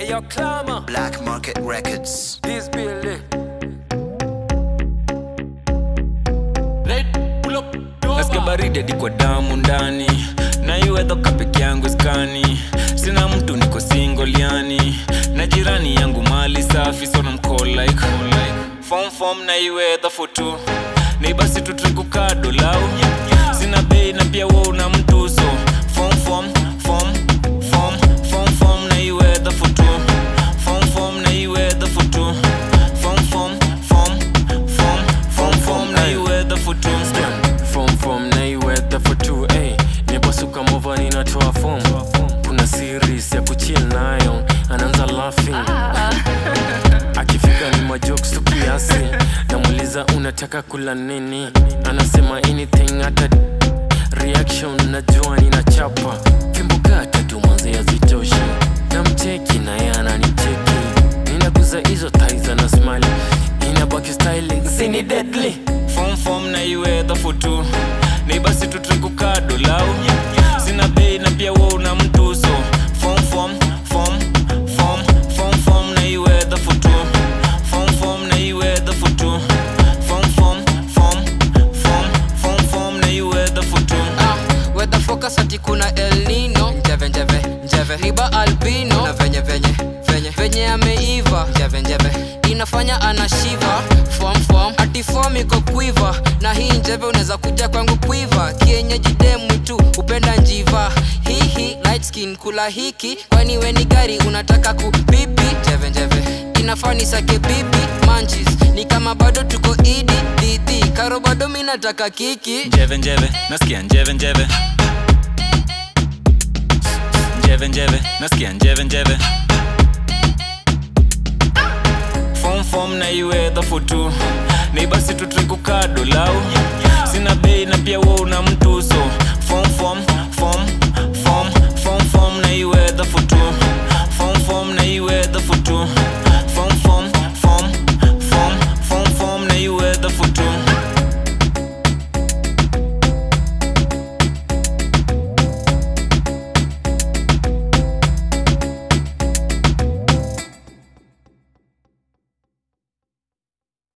Hey, yo, Clama. Black Market Records. This building. Nasikia baridi hadi kwa damu ndani, na iwe toka peke yangu skani. Sina mtu, niko single yani, na jirani yangu mali safi, so na mcall like Form na iwe tafutu, ni basi tutriku kado lao. Sina bei na pia wao na mtu, so Form na iwe tafutu, Form na iwe tafutu, Form na iwe tafutu. From na iwe tafutu, ey. Nepasuka mova ninatoa form. Kuna series ya kuchill nayo, ananza laughing. Akifika ni majokes tu kiasi, namuuliza unataka kula nini, anasema anything hata reaction najua ninachapa. Fimbo kata tu mwanzo yazitoshe, namcheki na yeye ananicheki. Ninaguza hizo taiza na smile, inabaki styling sini deadly. Form na iwe tafutu, ni basi tutriku kado lao. Sina bei na pia wao na mtu, so Form na iwe tafutu, Form na iwe tafutu, Form na iwe tafutu. Weather focus ati kuna El Nino, njeve riba albino, na venye ameiva, njeve inafanya anashiva. Form form iko quiver, na hii njeve unaweza kuja kwangu quiver. Kienyeji demu tu upenda njiva, hihi light skin kula hiki, kwani we ni gari unataka kubibi. Njeve inafani sake bibi manchis, ni kama bado tuko idi diti karo bado minataka kiki. Njeve nasikia njeve, njeve nasikia njeve. Form na iwe tafutu, ni basi tutriku kado lao.